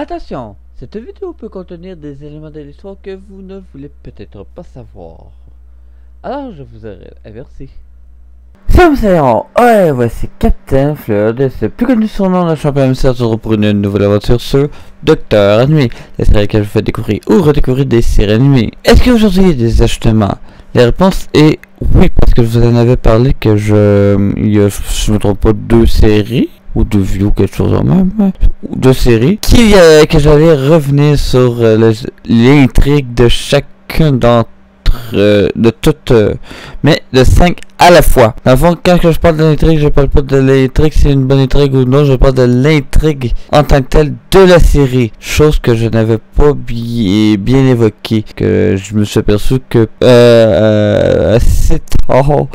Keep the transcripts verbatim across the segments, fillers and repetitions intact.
Attention, cette vidéo peut contenir des éléments de l'histoire que vous ne voulez peut-être pas savoir. Alors je vous ai averti. Sam Sayon, ouais, voici Captain Fleur de ce plus connu surnom de champion mystère pour une nouvelle aventure sur Docteur Nuit, la série que je fais découvrir ou redécouvrir des séries nuit. Est-ce qu'aujourd'hui il y a des ajustements? La réponse est oui, parce que je vous en avais parlé que je, il y a, je me trompe pas, deux séries. Ou de view, quelque chose en même, ou de série, qui, euh, que j'allais revenir sur euh, l'intrigue de chacun d'entre, euh, de toutes, euh, mais de cinq à la fois. Dans le fond, quand je parle de l'intrigue, je parle pas de l'intrigue, c'est une bonne intrigue ou non, je parle de l'intrigue en tant que telle de la série, chose que je n'avais pas bi bien évoquée, que je me suis aperçu que, euh, euh, assez tard,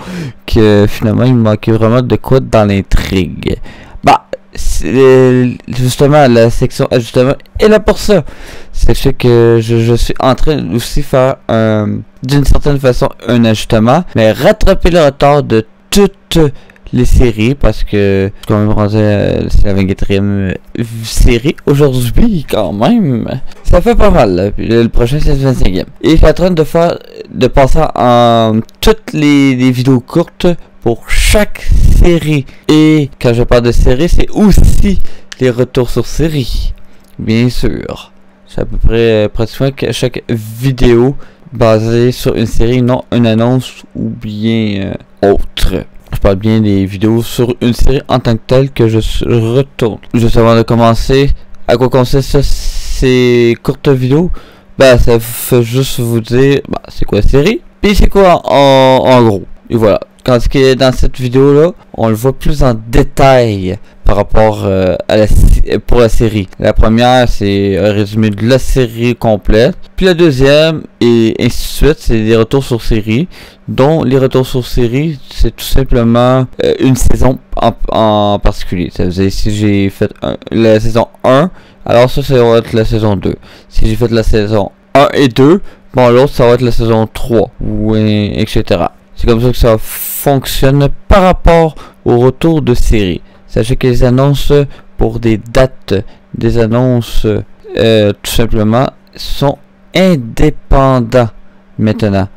que finalement il me manquait vraiment de quoi dans l'intrigue. Bah, justement, la section ajustement est là pour ça. C'est ce que je, je suis en train aussi de faire, euh, d'une certaine façon, un ajustement. Mais rattraper le retard de toutes les séries, parce que quand même rendu, euh, c'est la vingt-quatrième série aujourd'hui, quand même. Ça fait pas mal, là. Puis le prochain, c'est le vingt-cinquième. Et je suis en train de faire, de passer en toutes les, les vidéos courtes pour chaque série. Et quand je parle de série, c'est aussi les retours sur série, bien sûr. C'est à peu près euh, pratiquement que chaque vidéo basée sur une série, non une annonce ou bien euh, autre. Je parle bien des vidéos sur une série en tant que telle que je retourne. Juste avant de commencer, à quoi consiste ces courtes vidéos? Bah, ça fait juste vous dire bah, c'est quoi la série, puis c'est quoi en, en gros. Et voilà. Quand ce qui est dans cette vidéo là, on le voit plus en détail par rapport euh, à la pour la série. La première, c'est un résumé de la série complète. Puis la deuxième et ainsi de suite, c'est des retours sur série. Dont les retours sur série, c'est tout simplement euh, une saison en, en particulier. Ça veut dire si j'ai fait un, la saison un, alors ça, ça va être la saison deux. Si j'ai fait la saison un et deux, bon l'autre, ça va être la saison trois, ou et, etc. C'est comme ça que ça fonctionne par rapport au retour de série. Sachez que les annonces pour des dates, des annonces euh, tout simplement sont indépendants maintenant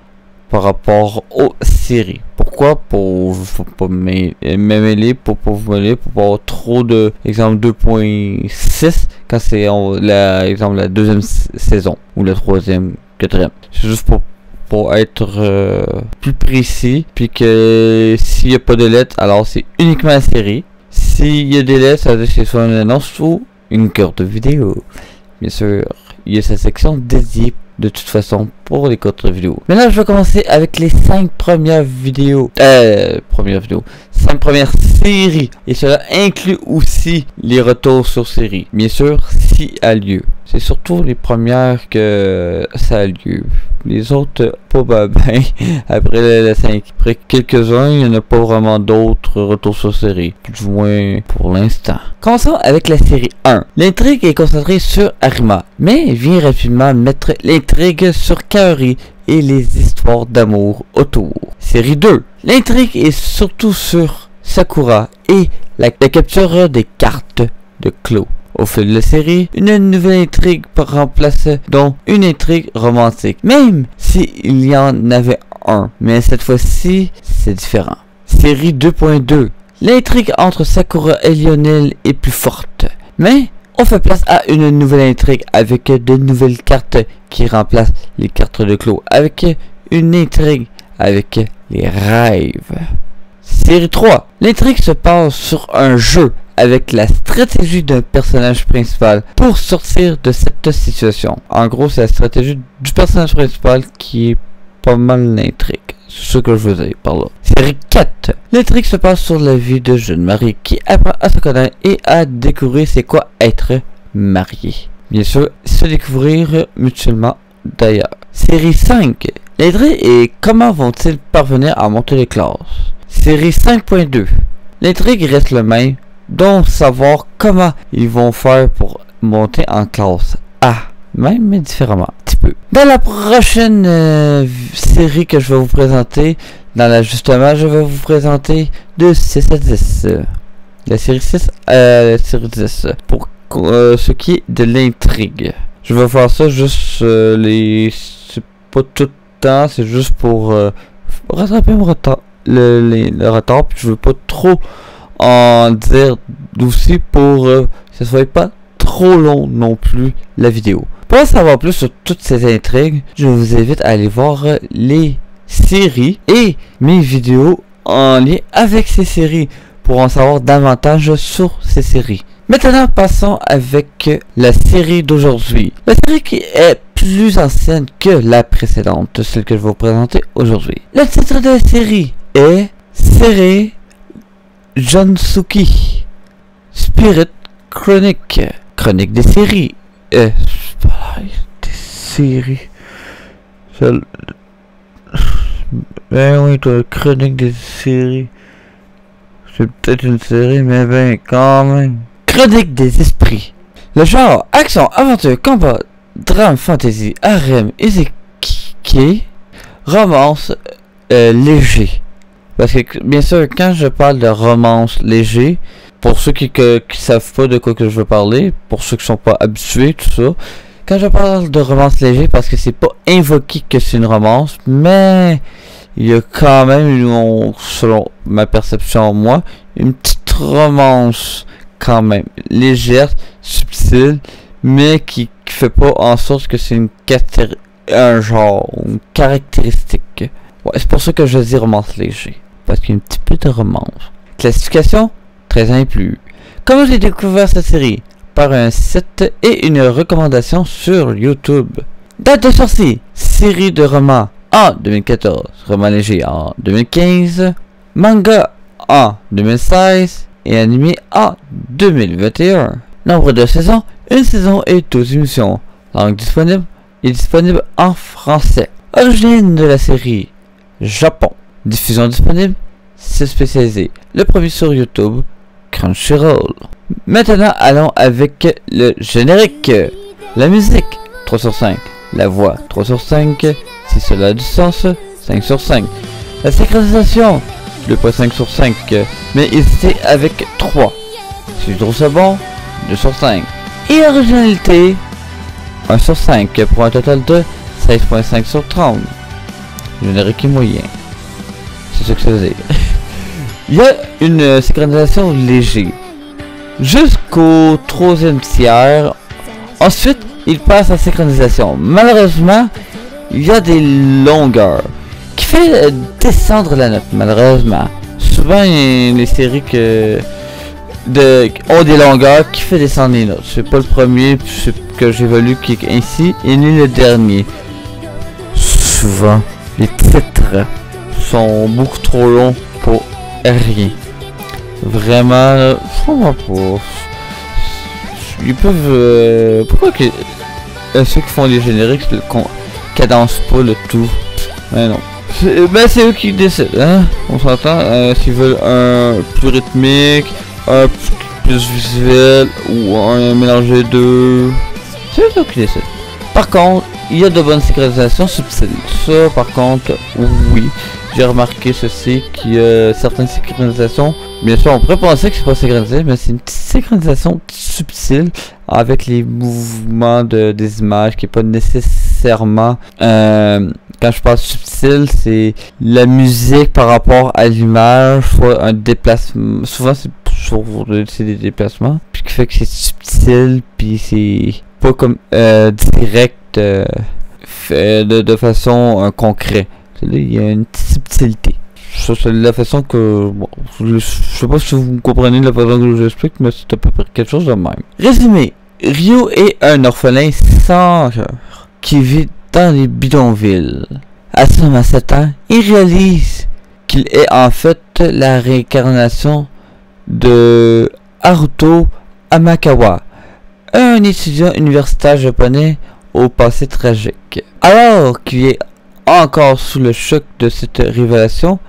par rapport aux séries. Pourquoi? Pour faut pas mêler, pour pas vous mêler, pour pas avoir trop de exemple deux point six quand c'est la exemple la deuxième saison ou la troisième, quatrième. C'est juste pour pour être euh, plus précis, puis que s'il n'y a pas de lettres, alors c'est uniquement la série. S'il y a des lettres, ça veut dire que c'est soit une annonce ou une courte vidéo. Bien sûr, il y a sa section dédiée de toute façon pour les courtes vidéos. Maintenant, je vais commencer avec les cinq premières vidéos. Euh, premières vidéos. cinq premières séries. Et cela inclut aussi les retours sur série. Bien sûr, si a lieu. C'est surtout les premières que ça a lieu. Les autres, pas bah ben. Après les cinq, après quelques-uns, il n'y en a pas vraiment d'autres retours sur série. Plus ou moins pour l'instant. Commençons avec la série un. L'intrigue est concentrée sur Arima, mais vient rapidement mettre l'intrigue sur Kaori et les histoires d'amour autour. Série deux. L'intrigue est surtout sur Sakura et la, la capture des cartes de Clow. Au fil de la série, une nouvelle intrigue remplace donc une intrigue romantique, même s'il y en avait un, mais cette fois-ci, c'est différent. Série deux point deux. L'intrigue entre Sakura et Lionel est plus forte, mais on fait place à une nouvelle intrigue avec de nouvelles cartes qui remplacent les cartes de Clow, avec une intrigue avec les rêves. Série trois. L'intrigue se passe sur un jeu avec la stratégie d'un personnage principal pour sortir de cette situation. En gros, c'est la stratégie du personnage principal qui est pas mal l'intrigue. C'est ce que je veux dire par là. Série quatre. L'intrigue se passe sur la vie de jeune mariée qui apprend à se connaître et à découvrir c'est quoi être marié. Bien sûr, se découvrir mutuellement d'ailleurs. Série cinq. L'intrigue est comment vont-ils parvenir à monter les classes. Série cinq point deux. L'intrigue reste le même, donc savoir comment ils vont faire pour monter en classe A, même mais différemment, un petit peu. Dans la prochaine euh, série que je vais vous présenter, dans l'ajustement, je vais vous présenter de six à dix. La série six à la série dix. Pour euh, ce qui est de l'intrigue. Je vais faire ça juste euh, les... c'est pas tout le temps, c'est juste pour euh, rattraper mon retard. Le, les, le retard, puis je veux pas trop en dire aussi pour euh, que ce soit pas trop long non plus la vidéo. Pour en savoir plus sur toutes ces intrigues, je vous invite à aller voir euh, les séries et mes vidéos en lien avec ces séries pour en savoir davantage sur ces séries. Maintenant, passons avec la série d'aujourd'hui. La série qui est plus ancienne que la précédente, celle que je vais vous présenter aujourd'hui. Le titre de la série est série Jonsuki Spirit Chronicle. Chronique des séries. Euh, des séries. Seul... Ben oui, toi, chronique des séries. C'est peut-être une série, mais ben quand même. Chronique des esprits. Le genre, action, aventure, combat, drame, fantasy, harem, isekai, romance euh, léger. Parce que bien sûr, quand je parle de romance léger, pour ceux qui ne savent pas de quoi que je veux parler, pour ceux qui sont pas habitués, tout ça, quand je parle de romance léger, parce que c'est pas invoqué que c'est une romance, mais il y a quand même, une, selon ma perception, moi, une petite romance quand même légère, subtile, mais qui, qui fait pas en sorte que c'est une un genre, une caractéristique. Ouais, c'est pour ça que je dis romance léger, parce qu'il y a un petit peu de romance. Classification treize ans et plus. Comment j'ai découvert cette série? Par un site et une recommandation sur YouTube. Date de sortie, série de romans en deux mille quatorze, roman léger en deux mille quinze, manga en deux mille seize et animé en deux mille vingt et un. Nombre de saisons, une saison et douze émissions. Langue disponible, est disponible en français. Origine de la série, Japon. Diffusion disponible, site spécialisé. Le premier sur YouTube, Crunchyroll. Maintenant, allons avec le générique. La musique, trois sur cinq. La voix, trois sur cinq. Si cela a du sens, cinq sur cinq. La synchronisation, deux virgule cinq sur cinq. Mais hésitez avec trois. Si je trouve ça bon, deux sur cinq. Et originalité, un sur cinq. Pour un total de seize virgule cinq sur trente. Générique et moyen. C'est ce que ça veut dire. Il y a une synchronisation légère jusqu'au troisième tiers. Ensuite, il passe à synchronisation. Malheureusement, il y a des longueurs qui fait descendre la note. Malheureusement, souvent les séries que de ont des longueurs qui fait descendre les notes. C'est pas le premier que j'évolue qui est ainsi, et ni le dernier. Souvent, les titres sont beaucoup trop longs pour rien. Vraiment, je comprends pas. Ils peuvent. Euh, pourquoi que euh, ceux qui font les génériques cadencent pas le tout? Mais non. Ben c'est eux qui décident, hein? On s'entend. Euh, S'ils veulent un plus rythmique, un plus visuel ou un mélangé de. C'est eux qui décident. Par contre, il y a de bonnes synchronisations subtiles. Ça, par contre, oui. J'ai remarqué ceci, qui euh, certaines synchronisations, bien sûr on pourrait penser que c'est pas synchronisé, mais c'est une petite synchronisation subtile avec les mouvements de, des images qui est pas nécessairement euh, quand je parle subtil, c'est la musique par rapport à l'image, soit un déplacement, souvent c'est des déplacements, puis qui fait que c'est subtil, puis c'est pas comme euh, direct euh, fait de, de façon euh, concrète. Il y a une petite subtilité. C'est la façon que... Bon, je sais pas si vous comprenez la façon que je vous explique, mais c'est à peu près quelque chose de même. Résumé. Rio est un orphelin sans cœur qui vit dans les bidonvilles. À sept ans, il réalise qu'il est en fait la réincarnation de Haruto Amakawa, un étudiant universitaire japonais au passé tragique. Alors qu'il est encore sous le choc de cette révélation,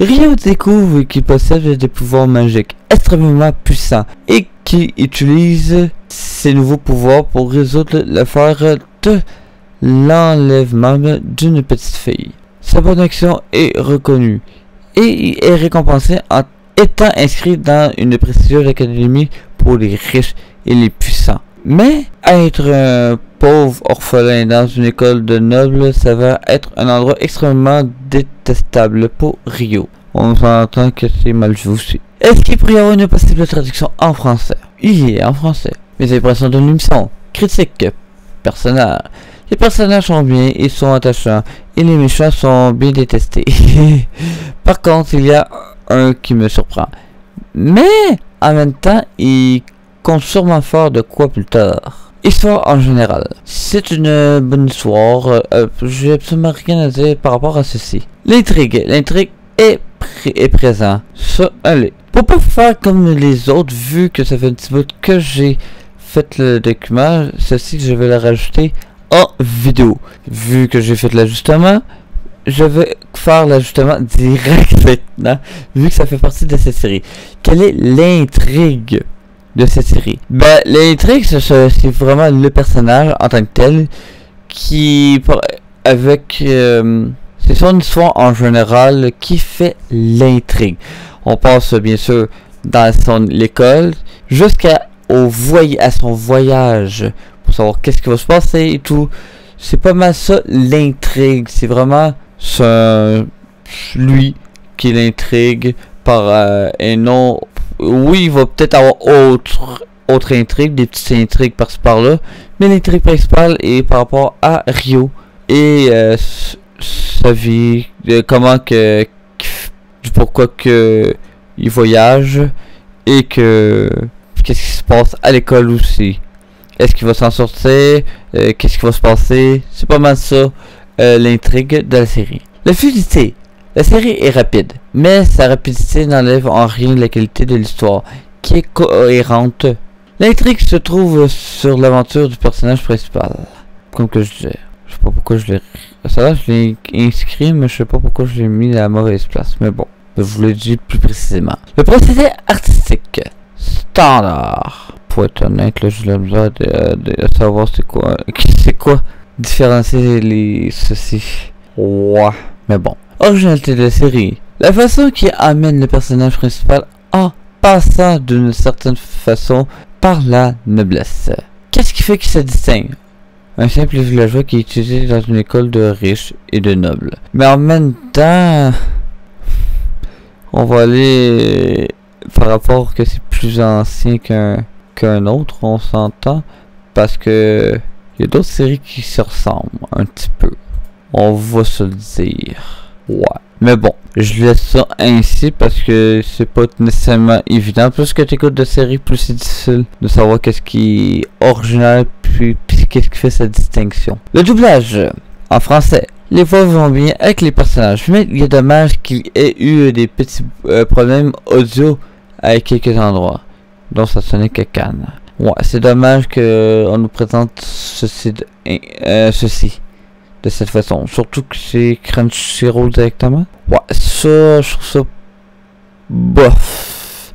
Rio découvre qu'il possède des pouvoirs magiques extrêmement puissants et qu'il utilise ses nouveaux pouvoirs pour résoudre l'affaire de l'enlèvement d'une petite fille. Sa bonne action est reconnue et est récompensée en étant inscrit dans une prestigieuse académie pour les riches et les puissants. Mais être un pauvre orphelin dans une école de nobles s'avère être un endroit extrêmement détestable pour Rio. On s'entend que c'est mal joué aussi. Est-ce qu'il pourrait y avoir une possible traduction en français? Oui, en français. Mes impressions de l'émission. Critique. Personnage. Les personnages sont bien, ils sont attachants, et les méchants sont bien détestés. Par contre, il y a un qui me surprend. Mais, en même temps, il compte sûrement fort de quoi plus tard. Histoire en général. C'est une bonne histoire, euh, j'ai absolument rien à dire par rapport à ceci. L'intrigue. L'intrigue est, pr est présente sur un lit. Pour pas faire comme les autres, vu que ça fait un petit bout que j'ai fait le document, ceci je vais le rajouter en vidéo. Vu que j'ai fait l'ajustement, je vais faire l'ajustement direct maintenant, vu que ça fait partie de cette série. Quelle est l'intrigue de cette série? Ben, l'intrigue, c'est vraiment le personnage en tant que tel, qui, avec, euh, c'est son histoire en général qui fait l'intrigue. On passe bien sûr dans son l'école, jusqu'à au voy- à son voyage, pour savoir qu'est-ce qui va se passer et tout. C'est pas mal ça l'intrigue, c'est vraiment ce, lui qui l'intrigue par euh, et non, oui il va peut-être avoir autre, autre intrigue, des petites intrigues par-ci par-là, mais l'intrigue principale est par rapport à Rio et euh, sa vie, de comment que, du pourquoi que il voyage et que qu'est-ce qui se passe à l'école aussi. Est-ce qu'il va s'en sortir? Euh, Qu'est-ce qui va se passer? C'est pas mal ça, euh, l'intrigue de la série. La fluidité. La série est rapide, mais sa rapidité n'enlève en rien la qualité de l'histoire, qui est cohérente. L'intrigue se trouve sur l'aventure du personnage principal. Comme que je disais. Je sais pas pourquoi je l'ai... Ça là, je l'ai inscrit, mais je sais pas pourquoi je l'ai mis à la mauvaise place. Mais bon, je vous le dis plus précisément. Le procédé artistique. Standard. Pour être honnête, là, j'ai la misère de, de, de savoir c'est quoi, c'est quoi différencier les ceci. Ouah. Mais bon. Originalité de la série. La façon qui amène le personnage principal en passant d'une certaine façon par la noblesse. Qu'est-ce qui fait qu'il se distingue? Un simple villageois qui est étudié dans une école de riches et de nobles. Mais en même temps, on va aller par rapport que c'est plus ancien qu'un qu'un autre, on s'entend, parce que il y a d'autres séries qui se ressemblent un petit peu, on va se le dire. Ouais, mais bon, je laisse ça ainsi parce que c'est pas nécessairement évident. Plus que tu écoutes de séries, plus c'est difficile de savoir qu'est-ce qui est original puis, puis qu'est-ce qui fait sa distinction. Le doublage en français. Les voix vont bien avec les personnages, mais il est dommage qu'il ait eu des petits euh, problèmes audio à quelques endroits. Donc ça sonnait que Cannes. Ouais, c'est dommage que euh, on nous présente ceci de, euh, ceci de cette façon. Surtout que c'est Crunchyroll directement. Ouais, ça, je trouve ça bof.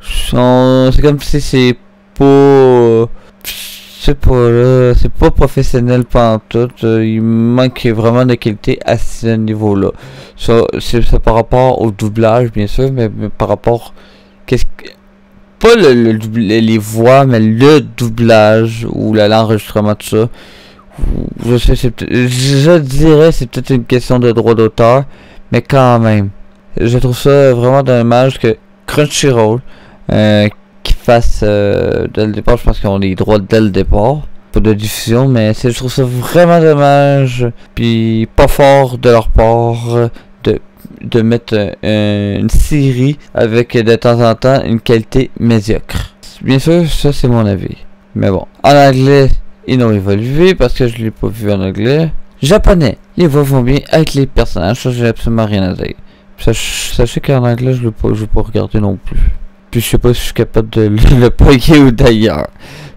C'est comme si c'est pas, c'est pas là, c'est pas professionnel pendant tout. Euh, il manque vraiment de qualité à ce niveau-là. Ça, c'est par rapport au doublage bien sûr, mais, mais par rapport qu'est-ce que pas le, le, les voix, mais le doublage ou l'enregistrement de ça. Je sais, je dirais c'est peut-être une question de droit d'auteur, mais quand même, je trouve ça vraiment dommage que Crunchyroll euh, qui fasse euh, dès le départ, je pense qu'ils ont les droits dès le départ, pas de diffusion, mais je trouve ça vraiment dommage, puis pas fort de leur part de de mettre euh, une série avec de temps en temps une qualité médiocre. Bien sûr, ça c'est mon avis. Mais bon. En anglais, ils n'ont évolué parce que je l'ai pas vu en anglais. Japonais, les voix vont bien avec les personnages, ça j'ai absolument rien à dire. Sach sachez qu'en anglais, je ne vais pas regarder non plus. Puis je sais pas si je suis capable de le, le payer ou d'ailleurs.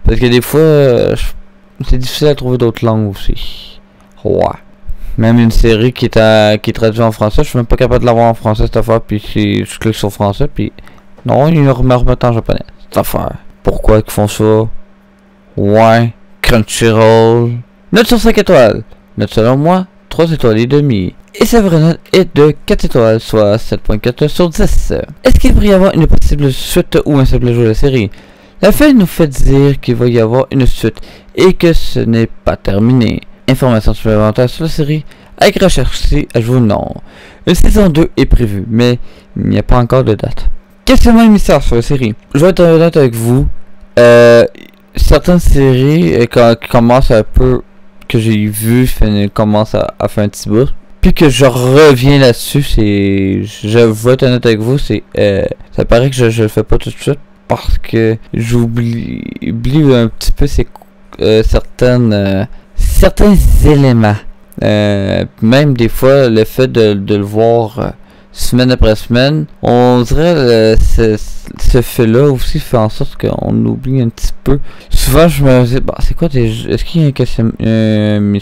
Parce que des fois, euh, c'est difficile à trouver d'autres langues aussi. Ouais. Même une série qui est, à, qui est traduite en français, je suis même pas capable de l'avoir en français cette affaire, puis si je clique sur français, puis non, ils me remettent en japonais, cette affaire. Pourquoi qu'ils font ça? Ouais, Crunchyroll. Note sur cinq étoiles. Note selon moi, trois étoiles et demi. Et sa vraie note est de quatre étoiles, soit sept point quatre sur dix. Est-ce qu'il pourrait y avoir une possible suite ou un simple jeu de la série? La feuille nous fait dire qu'il va y avoir une suite et que ce n'est pas terminé. Informations supplémentaires sur la série avec rechercher à jouer non. Une saison deux est prévue, mais il n'y a pas encore de date. Questionnement émissaire sur la série. Je vais être honnête avec vous. Euh, certaines séries euh, quand, qui commencent un peu, que j'ai vu, commencent à, à faire un petit bout. Puis que je reviens là-dessus, c'est... Je vais être honnête avec vous, c'est... Euh, ça paraît que je, je le fais pas tout de suite. Parce que j'oublie oublie un petit peu ces, euh, certaines, euh, certains éléments. Euh, même des fois, le fait de, de le voir euh, semaine après semaine, on dirait euh, ce, ce fait-là aussi fait en sorte qu'on oublie un petit peu. Souvent, je me dis, bah, c'est quoi des... Est-ce qu'il y a une question... Euh,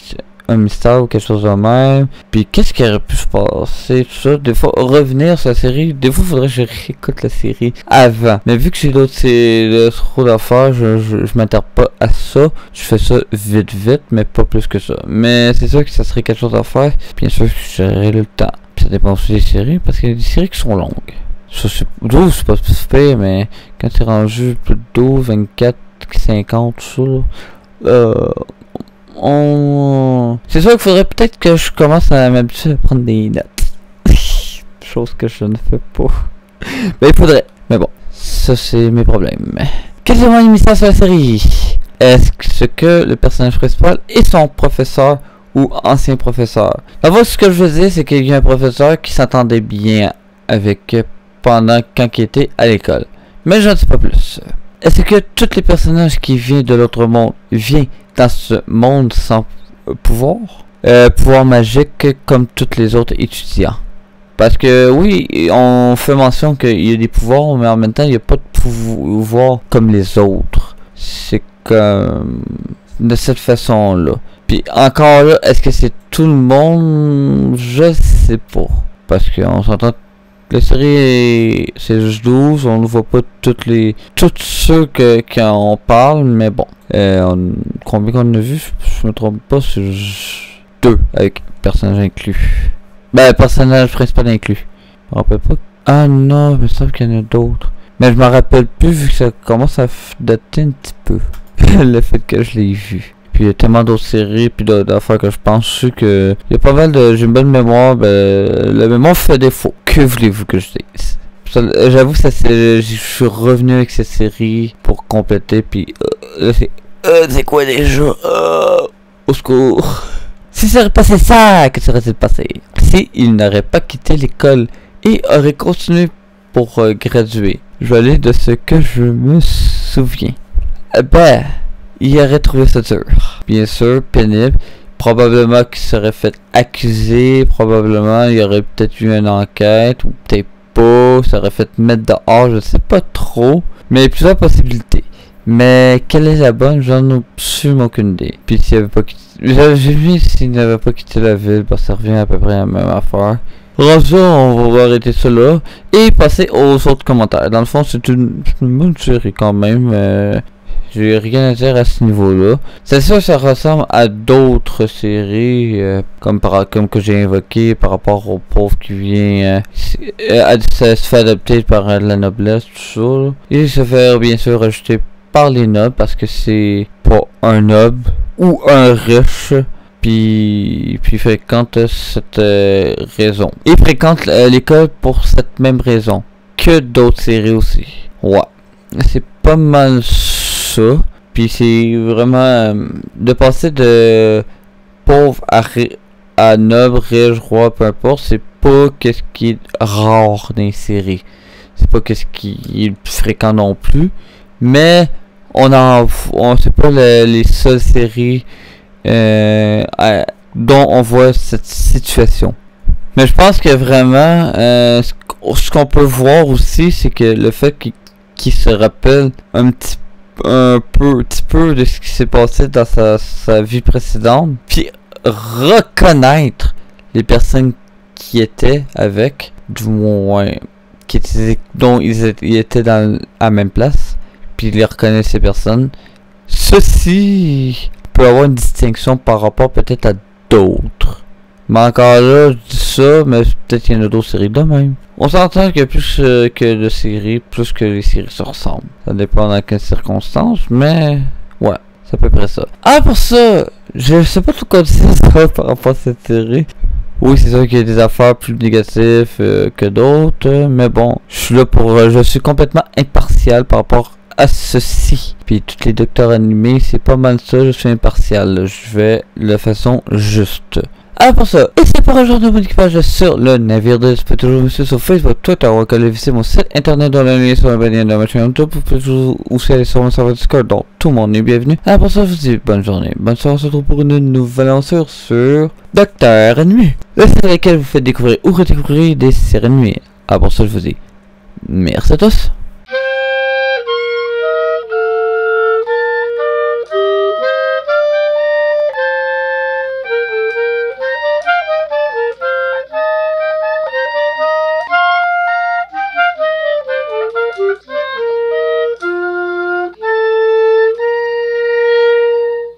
un mystère ou quelque chose de même, puis qu'est-ce qui aurait pu se passer, tout ça, des fois, revenir sur la série, des fois, faudrait que je réécoute la série avant, mais vu que j'ai d'autres, c'est trop d'affaires, je, je, je m'attarde pas à ça, je fais ça vite, vite, mais pas plus que ça, mais c'est sûr que ça serait quelque chose à faire, bien sûr, j'aurais le temps, puis ça dépend aussi des séries, parce qu'il y a des séries qui sont longues, ça, c'est douze, c'est pas super, mais quand c'est rendu plus de douze, vingt-quatre, cinquante, tout ça, là, euh, On... c'est sûr qu'il faudrait peut-être que je commence à m'habituer à prendre des notes. Chose que je ne fais pas. Mais il faudrait. Mais bon, ça c'est mes problèmes. Quel est le mystère sur la série? Est-ce que le personnage principal est son professeur ou ancien professeur? D'abord, ce que je veux dire, c'est qu'il y a un professeur qui s'entendait bien avec pendant quand il était à l'école. Mais je ne sais pas plus. Est-ce que tous les personnages qui viennent de l'autre monde viennent dans ce monde sans pouvoir, euh, pouvoir magique comme tous les autres étudiants? Parce que oui, on fait mention qu'il y a des pouvoirs, mais en même temps, il n'y a pas de pouvoir comme les autres. C'est comme de cette façon-là. Puis encore là, est-ce que c'est tout le monde? Je sais pas. Parce qu'on s'entend... La série c'est juste douze, on ne voit pas toutes les toutes ceux que qu'on parle, mais bon. Euh, on, combien qu'on a vu, je me trompe pas, c'est deux avec personnage inclus. Ben personnage principal inclus. Je me rappelle pas. Ah non, il me semble qu'il y en a d'autres. Mais je me rappelle plus vu que ça commence à dater un petit peu. Le fait que je l'ai vu. Puis il y a tellement d'autres séries, puis d'affaires que je pense que... Il y a pas mal de... J'ai une bonne mémoire, ben... La mémoire fait défaut. Que voulez-vous que je dise? J'avoue que ça c'est... Je suis revenu avec cette série pour compléter, puis... Euh, c'est... Euh, c'est quoi déjà? Euh, au secours! Si ça aurait passé ça, que serait-il passé? Si il n'aurait pas quitté l'école et aurait continué pour euh, graduer. Je vais aller de ce que je me souviens. Eh ben... Il aurait trouvé ça dur. Bien sûr, pénible. Probablement qu'il serait fait accuser. Probablement, il y aurait peut-être eu une enquête. Ou peut-être pas. Ça aurait fait mettre dehors. Je sais pas trop. Mais il y a plusieurs possibilités. Mais quelle est la bonne? J'en ai absolument aucune idée. Puis s'il n'avait pas quitté... J'ai vu s'il n'avait pas quitté la ville. Parce que ça revient à peu près à la même affaire. Bref, on va arrêter ça là. Et passer aux autres commentaires. Dans le fond, c'est une, une bonne série quand même. Euh... J'ai rien à dire à ce niveau-là. C'est sûr, ça ressemble à d'autres séries, euh, comme par comme que j'ai invoqué par rapport au pauvre qui vient, euh, ça se fait adopter par euh, la noblesse, tout ça. Là. Et se faire bien sûr rejeter par les nobles parce que c'est pas un noble ou un riche, puis puis fréquente euh, cette euh, raison. Et fréquente euh, l'école pour cette même raison que d'autres séries aussi. Ouais, c'est pas mal. Puis c'est vraiment euh, de passer de pauvre à, à noble, riche, roi, peu importe, c'est pas qu'est-ce qui est rare dans les séries. C'est pas qu'est-ce qui est fréquent non plus, mais on en on sait pas le, les seules séries euh, à, dont on voit cette situation. Mais je pense que vraiment euh, ce qu'on peut voir aussi, c'est que le fait qu'il qu'il se rappelle un petit peu un peu, petit peu de ce qui s'est passé dans sa, sa vie précédente, puis reconnaître les personnes qui étaient avec, du moins qui étaient, dont ils étaient, ils étaient dans la même place, puis les reconnaître ces personnes. Ceci peut avoir une distinction par rapport peut-être à d'autres Mais encore là, je dis ça, mais peut-être qu'il y en a d'autres séries de même. On s'entend que plus euh, que de séries, plus que les séries se ressemblent. Ça dépend dans quelles circonstances, mais ouais, c'est à peu près ça. Ah, pour ça, je sais pas tout quoi dire ça par rapport à cette série. Oui, c'est sûr qu'il y a des affaires plus négatives euh, que d'autres, mais bon, je suis là pour... Euh, je suis complètement impartial par rapport à ceci. Puis tous les docteurs animés, c'est pas mal ça, je suis impartial. Je vais de façon juste. Alors pour ça, et c'est pour aujourd'hui mon équipage sur le navire de... Vous pouvez toujours me suivre sur Facebook, Twitter, Wakalle, visiter mon site internet dans le lien sur la bannière de ma chaîne YouTube. Vous pouvez toujours aussi aller sur mon serveur Discord, donc tout le monde est bienvenu. Alors pour ça, je vous dis bonne journée, bonne soirée, on se retrouve pour une nouvelle aventure sur Docteur Ennemi. La série à laquelle vous faites découvrir ou redécouvrir des séries ennemies. Alors pour ça, je vous dis merci à tous.